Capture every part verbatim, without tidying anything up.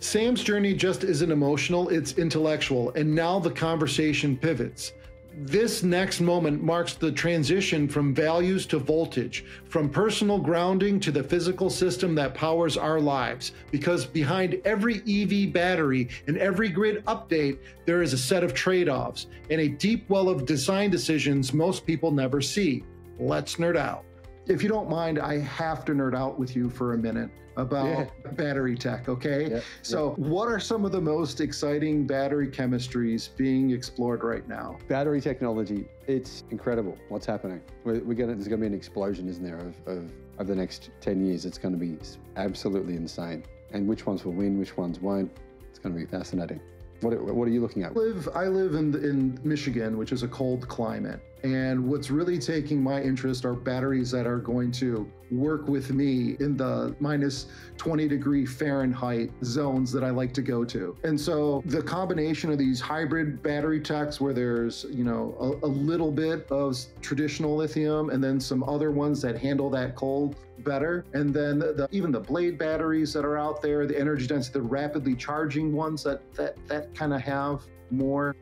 Sam's journey just isn't emotional, it's intellectual, and now the conversation pivots. This next moment marks the transition from values to voltage, from personal grounding to the physical system that powers our lives. Because behind every E V battery and every grid update, there is a set of trade-offs and a deep well of design decisions most people never see. Let's nerd out. If you don't mind, I have to nerd out with you for a minute about yeah. battery tech, okay? Yeah. So yeah. What are some of the most exciting battery chemistries being explored right now? Battery technology, it's incredible what's happening. We're, we're gonna, there's gonna be an explosion, isn't there, of, of, of the next ten years. It's gonna be absolutely insane. And which ones will win, which ones won't, it's gonna be fascinating. What, what are you looking at? I live, I live in, in Michigan, which is a cold climate. And what's really taking my interest are batteries that are going to work with me in the minus twenty degree Fahrenheit zones that I like to go to. And so the combination of these hybrid battery techs where there's, you know, a, a little bit of traditional lithium and then some other ones that handle that cold better. And then the, the, even the blade batteries that are out there, the energy density, the rapidly charging ones that, that, that kind of have more.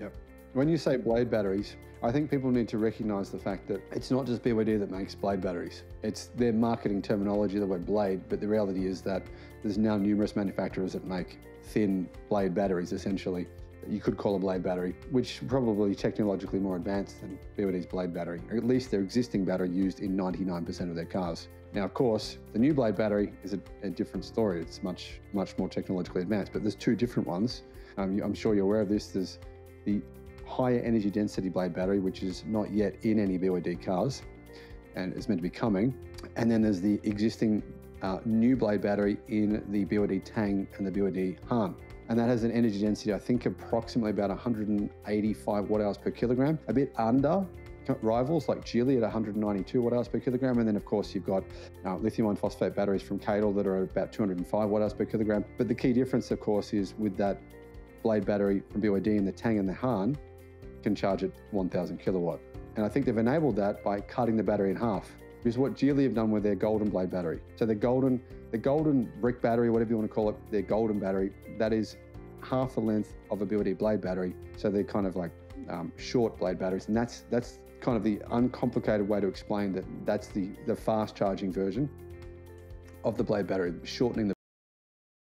Yep. When you say blade batteries, I think people need to recognize the fact that it's not just B Y D that makes blade batteries. It's their marketing terminology, the word blade, but the reality is that there's now numerous manufacturers that make thin blade batteries, essentially, that you could call a blade battery, which probably technologically more advanced than B Y D's blade battery, or at least their existing battery used in ninety-nine percent of their cars. Now, of course, the new blade battery is a, a different story. It's much, much more technologically advanced, but there's two different ones. Um, I'm sure you're aware of this. There's the higher energy density blade battery, which is not yet in any B Y D cars and is meant to be coming. And then there's the existing uh, new blade battery in the B Y D Tang and the B Y D Han. And that has an energy density, I think, approximately about one hundred eighty-five watt hours per kilogram, a bit under rivals like Geely at one hundred ninety-two watt hours per kilogram. And then, of course, you've got uh, lithium-ion phosphate batteries from Cadal that are about two hundred five watt hours per kilogram. But the key difference, of course, is with that blade battery from B Y D in the Tang and the Han, can charge at one thousand kilowatt. And I think they've enabled that by cutting the battery in half, which is what Geely have done with their golden blade battery. So the golden, the golden brick battery, whatever you want to call it, their golden battery, that is half the length of a B Y D blade battery. So they're kind of like um, short blade batteries. And that's, that's kind of the uncomplicated way to explain that that's the, the fast charging version of the blade battery, shortening the